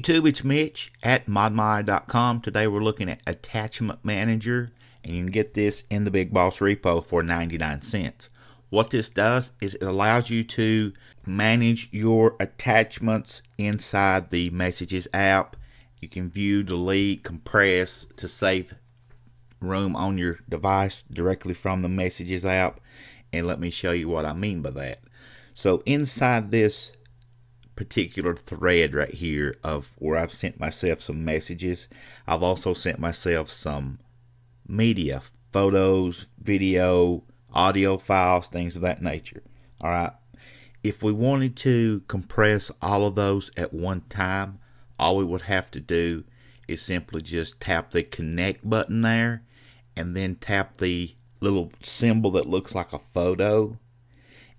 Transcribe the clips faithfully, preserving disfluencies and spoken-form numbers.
YouTube, it's Mitch at mod my dot com. Today we're looking at Attachment Manager, and you can get this in the Big Boss repo for ninety-nine cents. What this does is it allows you to manage your attachments inside the Messages app. You can view, delete, compress to save room on your device directly from the Messages app. And let me show you what I mean by that. So inside this particular thread right here of where I've sent myself some messages, I've also sent myself some media, photos, video, audio files, things of that nature. All right. If we wanted to compress all of those at one time, all we would have to do is simply just tap the connect button there and then tap the little symbol that looks like a photo,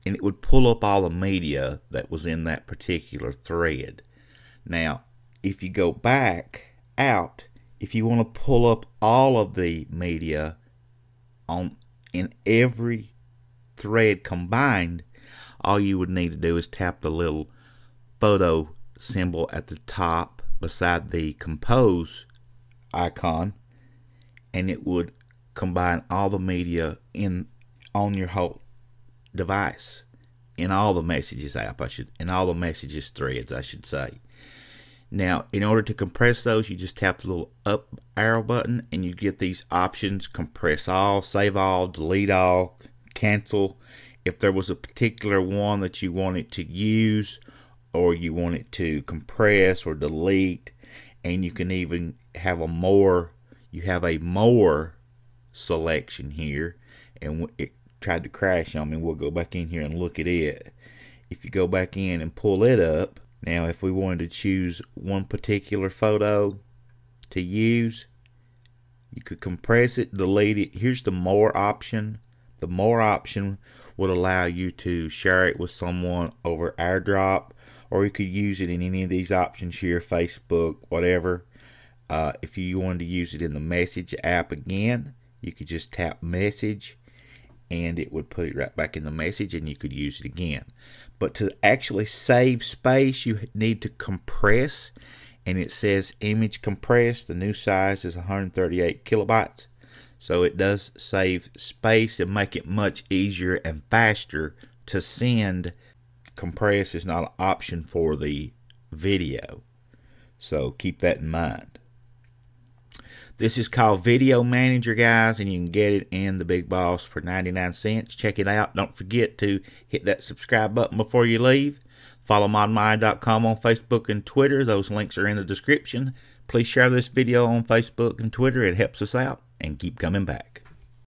and it would pull up all the media that was in that particular thread. Now, if you go back out, if you want to pull up all of the media on in every thread combined, all you would need to do is tap the little photo symbol at the top beside the compose icon, and it would combine all the media in on your whole device, in all the Messages app, I should, in all the Messages threads, I should say. Now, in order to compress those, you just tap the little up arrow button and you get these options: compress all, save all, delete all, cancel. If there was a particular one that you wanted to use, or you wanted to compress or delete, and you can even have a more, you have a more selection here, and it tried to crash on me. We'll go back in here and look at it. If you go back in and pull it up, now if we wanted to choose one particular photo to use, you could compress it, delete it. Here's the more option. The more option would allow you to share it with someone over AirDrop, or you could use it in any of these options here, Facebook, whatever. Uh, if you wanted to use it in the Message app again, you could just tap message and it would put it right back in the message and you could use it again. But to actually save space, you need to compress, and it says image compressed. The new size is one hundred thirty-eight kilobytes. So it does save space and make it much easier and faster to send. Compress is not an option for the video, so keep that in mind. This is called Video Manager, guys, and you can get it in the Big Boss for ninety-nine cents. Check it out. Don't forget to hit that subscribe button before you leave. Follow mod my dot com on Facebook and Twitter. Those links are in the description. Please share this video on Facebook and Twitter. It helps us out, and keep coming back.